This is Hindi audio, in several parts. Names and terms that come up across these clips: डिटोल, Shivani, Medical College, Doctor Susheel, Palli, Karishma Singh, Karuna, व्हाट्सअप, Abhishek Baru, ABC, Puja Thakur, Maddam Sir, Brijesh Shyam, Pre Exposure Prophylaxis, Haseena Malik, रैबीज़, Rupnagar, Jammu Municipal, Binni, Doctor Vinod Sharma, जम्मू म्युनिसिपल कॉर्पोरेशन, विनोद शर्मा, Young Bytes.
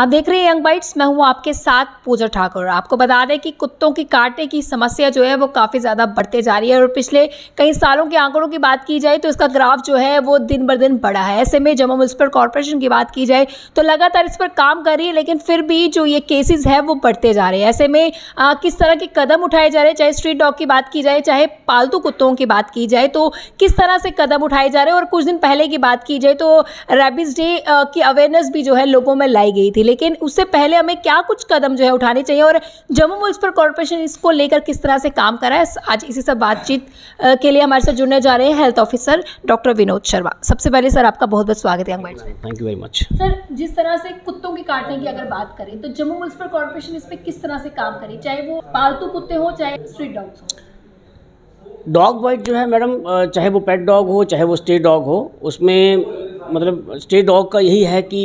आप देख रहे हैं यंग बाइट्स, मैं हूं आपके साथ पूजा ठाकुर। आपको बता दें कि कुत्तों की काटने की समस्या जो है वो काफ़ी ज़्यादा बढ़ते जा रही है और पिछले कई सालों के आंकड़ों की बात की जाए तो इसका ग्राफ जो है वो दिन ब दिन बढ़ा है। ऐसे में जम्मू म्युनिसिपल कॉर्पोरेशन की बात की जाए तो लगातार इस पर काम कर रही है, लेकिन फिर भी जो ये केसेज है वो बढ़ते जा रहे हैं। ऐसे में किस तरह के कदम उठाए जा रहे हैं, चाहे स्ट्रीट डॉग की बात की जाए, चाहे पालतू कुत्तों की बात की जाए, तो किस तरह से कदम उठाए जा रहे हैं। और कुछ दिन पहले की बात की जाए तो रैबीज़ डे की अवेयरनेस भी जो है लोगों में लाई गई थी, लेकिन उससे पहले हमें क्या कुछ कदम जो है उठाने चाहिए और जम्मू म्युनिसिपल कॉर्पोरेशन इसको लेकर किस तरह से काम कर रहा है, आज इसी सब बातचीत के लिए हमारे साथ जुड़ने जा रहे हैं health officer doctor विनोद शर्मा। सबसे पहले सर, आपका बहुत बहुत स्वागत है। Thank you very much. Sir, जिस तरह से कुत्तों की काटने की अगर बात करें तो जम्मू म्युनिसिपल कॉर्पोरेशन इस पर किस तरह से काम करे, चाहे वो पालतू कुत्ते हो चाहे स्ट्रीट डॉग्स हो? डॉग बाइट जो है मैडम, चाहे वो पेट डॉग हो चाहे वो स्ट्रीट डॉग हो, उसमें मतलब स्ट्रीट डॉग का यही है कि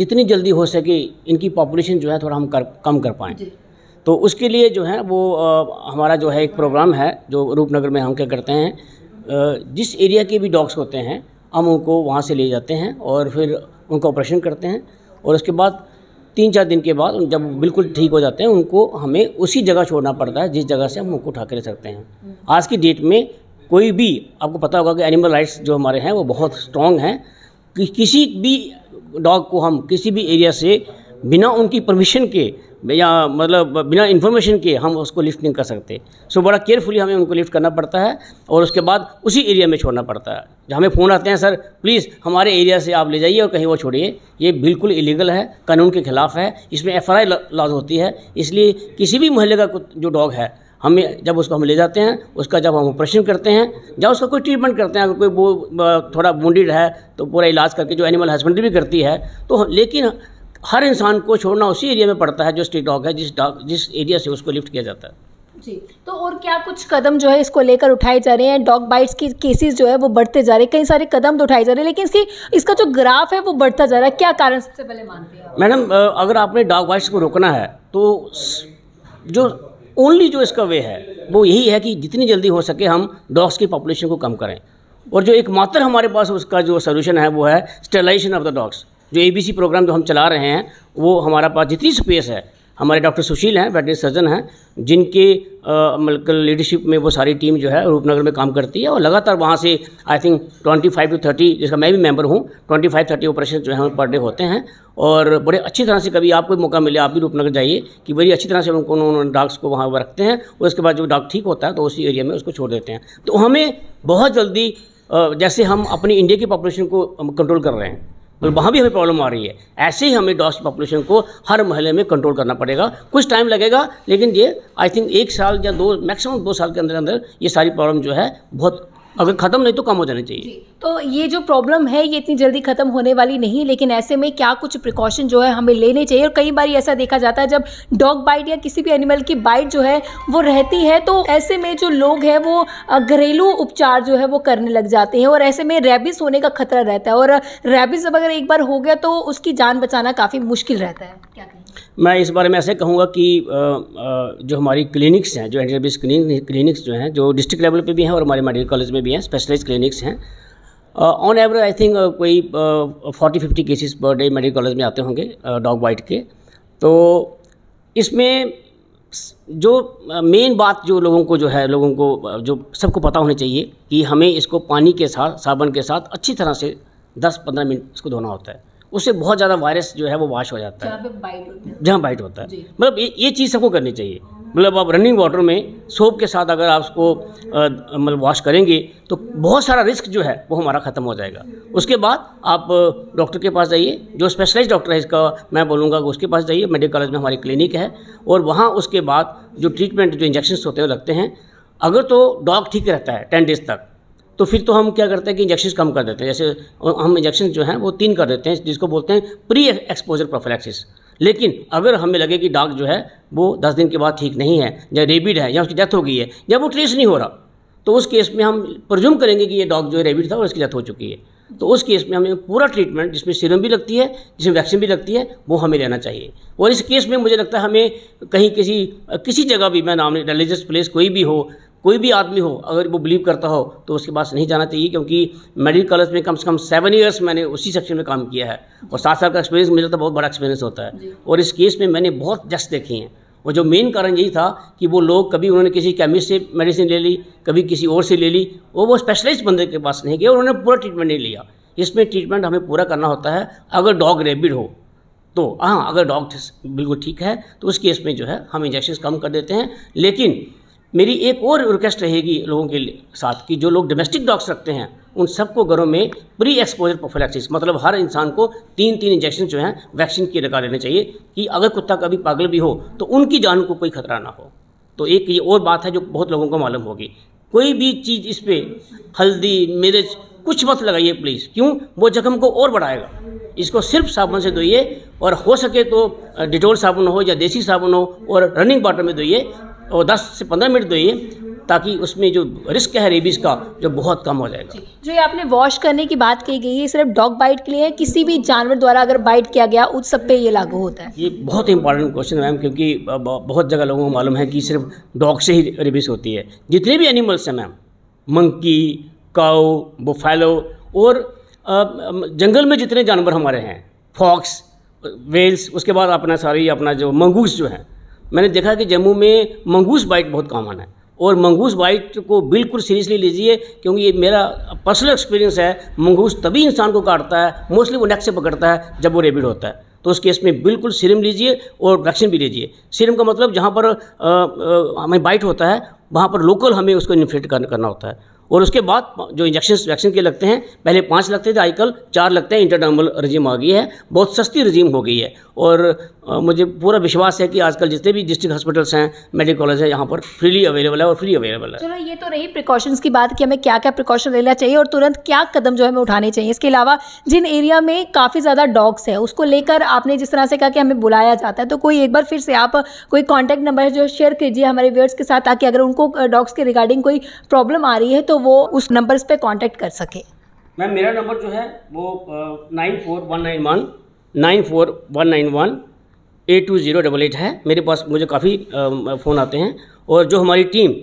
जितनी जल्दी हो सके इनकी पॉपुलेशन जो है थोड़ा हम कम कर पाएँ। तो उसके लिए जो है वो हमारा जो है एक प्रोग्राम है जो रूपनगर में हम क्या करते हैं, जिस एरिया के भी डॉग्स होते हैं हम उनको वहाँ से ले जाते हैं और फिर उनका ऑपरेशन करते हैं और उसके बाद 3-4 दिन के बाद जब बिल्कुल ठीक हो जाते हैं उनको हमें उसी जगह छोड़ना पड़ता है जिस जगह से हम उनको उठा के ले सकते हैं। आज की डेट में कोई भी, आपको पता होगा कि एनिमल राइट्स जो हमारे हैं वो बहुत स्ट्रॉन्ग हैं कि किसी भी डॉग को हम किसी भी एरिया से बिना उनकी परमिशन के या मतलब बिना इन्फॉर्मेशन के हम उसको लिफ्ट नहीं कर सकते। सो बड़ा केयरफुली हमें उनको लिफ्ट करना पड़ता है और उसके बाद उसी एरिया में छोड़ना पड़ता है। जहाँ हमें फ़ोन आते हैं, सर प्लीज़ हमारे एरिया से आप ले जाइए और कहीं वो छोड़िए। ये बिल्कुल इलीगल है, कानून के खिलाफ है, इसमें FRI लॉज होती है। इसलिए किसी भी मोहल्ले का जो डॉग है, हमें जब उसको हम ले जाते हैं, उसका जब हम ऑपरेशन करते हैं, जब उसका कोई ट्रीटमेंट करते हैं, अगर कोई वो थोड़ा वुंडेड है तो पूरा इलाज करके जो एनिमल हस्बेंड्री भी करती है, तो लेकिन हर इंसान को छोड़ना उसी एरिया में पड़ता है जो स्ट्रीट डॉग है, जिस एरिया से उसको लिफ्ट किया जाता है। जी, तो और क्या कुछ कदम जो है इसको लेकर उठाए जा रहे हैं? डॉग बाइट्स की केसेस जो है वो बढ़ते जा रहे हैं, कई सारे कदम तो उठाए जा रहे हैं, लेकिन इसका जो ग्राफ है वो बढ़ता जा रहा है, क्या कारण सबसे पहले मानते हैं मैडम? अगर आपने डॉग बाइट्स को रोकना है तो जो ओनली जो इसका वे है वो यही है कि जितनी जल्दी हो सके हम डॉग्स की पॉपुलेशन को कम करें। और जो एकमात्र हमारे पास उसका जो सोल्यूशन है वो है स्टेरलाइजेशन ऑफ द डॉग्स। जो ABC प्रोग्राम जो हम चला रहे हैं, वो हमारे पास जितनी स्पेस है, हमारे डॉक्टर सुशील हैं, वेटनरी सर्जन हैं, जिनके लीडरशिप में वो सारी टीम जो है रूपनगर में काम करती है और लगातार वहाँ से आई थिंक 25 to 30, जिसका मैं भी मेंबर हूँ, 25-30 ऑपरेशन जो है पर डे होते हैं। और बड़े अच्छी तरह से, कभी आपको मौका मिले आप भी रूपनगर जाइए, कि बड़ी अच्छी तरह से उनको उन्होंने डॉग्स को वहाँ रखते हैं और उसके बाद जो डॉग ठीक होता है तो उसी एरिया में उसको छोड़ देते हैं। तो हमें बहुत जल्दी, जैसे हम अपनी इंडिया की पॉपुलेशन को कंट्रोल कर रहे हैं तो वहाँ भी हमें प्रॉब्लम आ रही है, ऐसे ही हमें डॉग्स पॉपुलेशन को हर मोहल्ले में कंट्रोल करना पड़ेगा। कुछ टाइम लगेगा, लेकिन ये आई थिंक 1 साल या 2, मैक्सिमम 2 साल के अंदर अंदर ये सारी प्रॉब्लम जो है बहुत, अगर ख़त्म नहीं तो कम हो जानी चाहिए। तो ये जो प्रॉब्लम है ये इतनी जल्दी ख़त्म होने वाली नहीं, लेकिन ऐसे में क्या कुछ प्रिकॉशन जो है हमें लेने चाहिए? और कई बार ऐसा देखा जाता है जब डॉग बाइट या किसी भी एनिमल की बाइट जो है वो रहती है तो ऐसे में जो लोग हैं वो घरेलू उपचार जो है वो करने लग जाते हैं और ऐसे में रैबीज होने का खतरा रहता है। और रैबीज अगर एक बार हो गया तो उसकी जान बचाना काफ़ी मुश्किल रहता है। क्या कहें? मैं इस बारे में ऐसे कहूँगा कि जो हमारी क्लिनिक्स हैं, जो एंटी रैबीज क्लिनिक्स जो हैं, जो डिस्ट्रिक्ट लेवल पर भी हैं और हमारे मेडिकल कॉलेज में भी हैं, स्पेशलाइज क्लिनिक्स हैं, ऑन एवरेज आई थिंक कोई 40-50 cases per day medical college में आते होंगे डॉग बाइट के। तो इसमें जो मेन बात जो लोगों को जो है, लोगों को जो सबको पता होना चाहिए कि हमें इसको पानी के साथ, साबुन के साथ अच्छी तरह से 10-15 मिनट इसको धोना होता है। उससे बहुत ज़्यादा वायरस जो है वो वाश हो जाता है जहाँ बाइट होता है। मतलब ये चीज़ सबको करनी चाहिए। मतलब आप रनिंग वाटर में सोप के साथ अगर आप उसको मतलब वॉश करेंगे तो बहुत सारा रिस्क जो है वो हमारा ख़त्म हो जाएगा। उसके बाद आप डॉक्टर के पास जाइए, जो स्पेशलाइज्ड डॉक्टर है इसका मैं बोलूँगा उसके पास जाइए। मेडिकल कॉलेज में हमारी क्लिनिक है और वहाँ उसके बाद जो ट्रीटमेंट, जो इंजेक्शन्स होते हैं वो लगते हैं। अगर तो डॉग ठीक रहता है 10 डेज़ तक, तो फिर तो हम क्या करते हैं कि इंजेक्शन्स कम कर देते हैं। जैसे हम इंजेक्शन जो हैं वो 3 कर देते हैं, जिसको बोलते हैं प्री एक्सपोजर प्रोफिलैक्सिस। लेकिन अगर हमें लगे कि डॉग जो है वो 10 दिन के बाद ठीक नहीं है, या रेबिड है, या उसकी डेथ हो गई है, या वो ट्रेस नहीं हो रहा, तो उस केस में हम प्रज्यूम करेंगे कि ये डॉग जो है रेबिड था और इसकी डेथ हो चुकी है। तो उस केस में हमें पूरा ट्रीटमेंट, जिसमें सीरम भी लगती है, जिसमें वैक्सीन भी लगती है, वो हमें लेना चाहिए। और इस केस में मुझे लगता है हमें कहीं किसी जगह भी, मैं नाम, रिलीजियस प्लेस कोई भी हो, कोई भी आदमी हो अगर वो बिलीव करता हो तो उसके पास नहीं जाना चाहिए, क्योंकि मेडिकल कॉलेज में कम से कम 7 इयर्स मैंने उसी सेक्शन में काम किया है और 7 साल का एक्सपीरियंस मुझे तो बहुत बड़ा एक्सपीरियंस होता है। और इस केस में मैंने बहुत डेथ्स देखी हैं और जो मेन कारण यही था कि वो लोग कभी उन्होंने किसी केमिस्ट से मेडिसिन ले ली, कभी किसी और से ले ली, वो स्पेशलाइज्ड बंदे के पास नहीं गए और उन्होंने पूरा ट्रीटमेंट नहीं लिया। इसमें ट्रीटमेंट हमें पूरा करना होता है अगर डॉग रेबिड हो तो। हाँ, अगर डॉग बिल्कुल ठीक है तो उस केस में जो है हम इंजेक्शन कम कर देते हैं। लेकिन मेरी एक और रिक्वेस्ट रहेगी लोगों के साथ कि जो लोग डोमेस्टिक डॉग्स रखते हैं उन सबको घरों में प्री एक्सपोजर प्रोफिलैक्सिस, मतलब हर इंसान को 3-3 इंजेक्शन जो हैं वैक्सीन के लगा लेने चाहिए कि अगर कुत्ता कभी पागल भी हो तो उनकी जान को कोई खतरा ना हो। तो एक ये और बात है जो बहुत लोगों को मालूम होगी, कोई भी चीज़ इस पर हल्दी मिर्च कुछ मत लगाइए प्लीज़, क्यों? वो जख्म को और बढ़ाएगा। इसको सिर्फ साबुन से धोइए और हो सके तो डिटोल साबुन हो या देसी साबुन हो और रनिंग वाटर में धोइए और 10 से 15 मिनट धोइए ताकि उसमें जो रिस्क है रेबीज़ का जो बहुत कम हो जाएगा। जो ये आपने वॉश करने की बात कही गई है सिर्फ डॉग बाइट के लिए है, किसी भी जानवर द्वारा अगर बाइट किया गया उस सब पे ये लागू होता है? ये बहुत इंपॉर्टेंट क्वेश्चन है मैम, क्योंकि बहुत जगह लोगों को मालूम है कि सिर्फ डॉग से ही रेबीज़ होती है। जितने भी एनिमल्स हैं मैम, मंकी, काऊ, बुफेलो और जंगल में जितने जानवर हमारे हैं, फॉक्स, वेल्स, उसके बाद अपना जो मंगूस जो है, मैंने देखा कि जम्मू में मंगूस बाइट बहुत कॉमन है और मंगूस बाइट को बिल्कुल सीरियसली लीजिए क्योंकि ये मेरा पर्सनल एक्सपीरियंस है। मंगूस तभी इंसान को काटता है, मोस्टली वो नेक से पकड़ता है जब वो रेबिड होता है। तो उस केस में बिल्कुल सीरम लीजिए और वैक्सीन भी लीजिए। सीरम का मतलब जहाँ पर हमें बाइट होता है वहाँ पर लोकल हमें उसको इन्फेक्ट करना होता है और उसके बाद जो इंजेक्शन वैक्सीन के लगते हैं, पहले 5 लगते थे, आजकल 4 लगते हैं। इंटरडर्मल रजीम आ गई है, बहुत सस्ती रजीम हो गई है और मुझे पूरा विश्वास है कि आजकल जितने भी डिस्ट्रिक्ट हॉस्पिटल्स हैं, मेडिकल कॉलेज है, यहाँ पर फ्रीली अवेलेबल है और फ्री अवेलेबल है। चलो, ये तो रही प्रिकॉशंस की बात कि हमें क्या क्या प्रिकॉशन लेना चाहिए और तुरंत क्या कदम जो है हमें उठाने चाहिए। इसके अलावा जिन एरिया में काफ़ी ज़्यादा डॉग्स है उसको लेकर आपने जिस तरह से कहा कि हमें बुलाया जाता है, तो कोई एक बार फिर से आप कोई कॉन्टैक्ट नंबर जो शेयर कीजिए हमारे व्यूअर्स के साथ ताकि अगर उनको डॉग्स के रिगार्डिंग कोई प्रॉब्लम आ रही है तो वो उस नंबर्स पे कांटेक्ट कर सके। मैम, मेरा नंबर जो है वो 94191941918208 है। मेरे पास मुझे काफ़ी फ़ोन आते हैं और जो हमारी टीम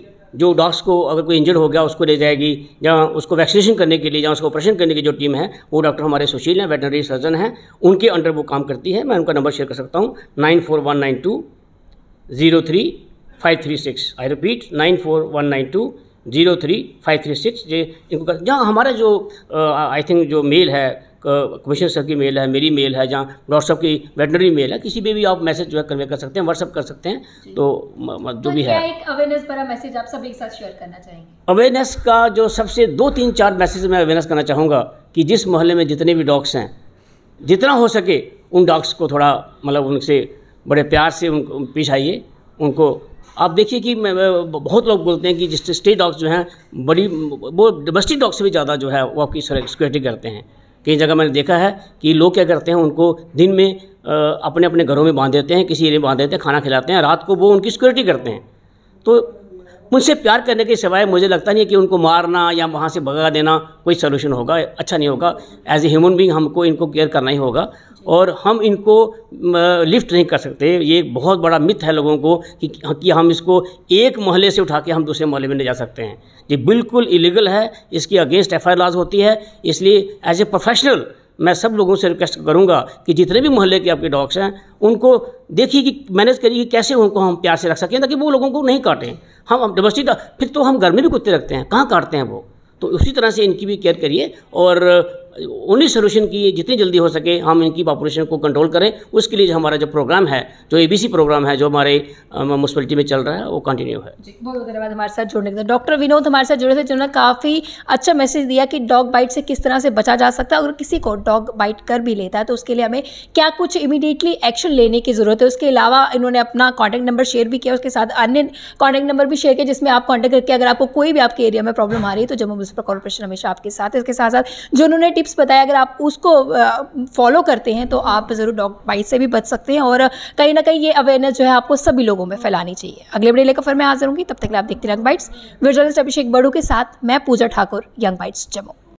जो डॉग्स को अगर कोई इंजर्ड हो गया उसको ले जाएगी या उसको वैक्सीनेशन करने के लिए या उसको ऑपरेशन करने की जो टीम है वो डॉक्टर हमारे सुशील हैं, वेटनरी सर्जन हैं, उनके अंडर वो काम करती है। मैं उनका नंबर शेयर कर सकता हूँ 9419203536। I repeat 9419203536। ये इनको जहाँ हमारा जो आई थिंक जो मेल है, कमिश्नर सर की मेल है, मेरी मेल है, जहाँ डॉक्टर साहब की वेटनरी मेल है, किसी पे भी आप मैसेज जो है कन्वे कर सकते हैं, व्हाट्सअप कर सकते हैं। तो जो भी है एक अवेयरनेस भरा मैसेज आप सभी के साथ शेयर करना चाहेंगे। अवेयरनेस का जो सबसे 2-3-4 मैसेज मैं अवेयरनेस करना चाहूँगा कि जिस मोहल्ले में जितने भी डॉग्स हैं जितना हो सके उन डॉग्स को थोड़ा मतलब उनसे बड़े प्यार से उनको पीछे आइए। उनको आप देखिए कि बहुत लोग बोलते हैं कि जिस स्टे डॉग्स जो हैं बड़ी वो डोमेस्टिक डॉग्स से भी ज़्यादा जो है वो आपकी सिक्योरिटी करते हैं। कई जगह मैंने देखा है कि लोग क्या करते हैं, उनको दिन में अपने अपने घरों में बांध देते हैं, किसी एरिया में बांध देते हैं, खाना खिलाते हैं, रात को वो उनकी सिक्योरिटी करते हैं। तो उनसे प्यार करने के सिवाय मुझे लगता नहीं है कि उनको मारना या वहाँ से भगा देना कोई सोल्यूशन होगा, अच्छा नहीं होगा। एज ए ह्यूमन बीइंग हमको इनको केयर करना ही होगा और हम इनको लिफ्ट नहीं कर सकते। ये बहुत बड़ा मिथ है लोगों को कि हम इसको एक मोहल्ले से उठा के हम दूसरे मोहल्ले में ले जा सकते हैं। ये बिल्कुल इलीगल है, इसकी against F I R laws होती है। इसलिए एज ए प्रोफेशनल मैं सब लोगों से रिक्वेस्ट करूंगा कि जितने भी मोहल्ले के आपके डॉग्स हैं उनको देखिए कि मैनेज करिए कि कैसे उनको हम प्यार से रख सकें ताकि वो लोगों को नहीं काटें। हम डोमेस्टिक फिर तो हम घर में भी कुत्ते रखते हैं, कहाँ काटते हैं वो? तो उसी तरह से इनकी भी केयर करिए और ओनली सोल्यूशन की जितनी जल्दी हो सके हम इनकी पॉपुलेशन को कंट्रोल करें। उसके लिए हमारा जो प्रोग्राम है, जो एबीसी प्रोग्राम है, जो हमारे म्यूनसिपलिटी में चल रहा है, वो कंटिन्यू है। जी, बहुत बहुत धन्यवाद हमारे साथ जुड़ने के लिए। डॉक्टर विनोद हमारे साथ जुड़े थे जिन्होंने काफ़ी अच्छा मैसेज दिया कि डॉग बाइट से किस तरह से बचा जा सकता है, अगर किसी को डॉग बाइट कर भी लेता है तो उसके लिए हमें क्या कुछ इमीडिएटली एक्शन लेने की ज़रूरत है। उसके अलावा इन्होंने अपना कॉन्टैक्ट नंबर शेयर भी किया, उसके साथ अन्य कॉन्टैक्ट नंबर भी शेयर किया जिसमें आप कॉन्टैक्ट करके अगर आपको कोई भी आपके एरिया में प्रॉब्लम आ रही है तो जम्मू म्यूनसिपल कॉर्पोरेशन हमेशा आपके साथ है। इसके साथ साथ जो उन्होंने टिप्स बताया अगर आप उसको फॉलो करते हैं तो आप ज़रूर डॉग बाइट से भी बच सकते हैं और कहीं ना कहीं ये अवेयरनेस जो है आपको सभी लोगों में फैलानी चाहिए। अगले वीडियो लेकर फिर मैं हाजिर होंगी, तब तक आप देखते रहें young bytes. Video journalist Abhishek Badu के साथ मैं पूजा ठाकुर, यंग बाइट्स जम्मू।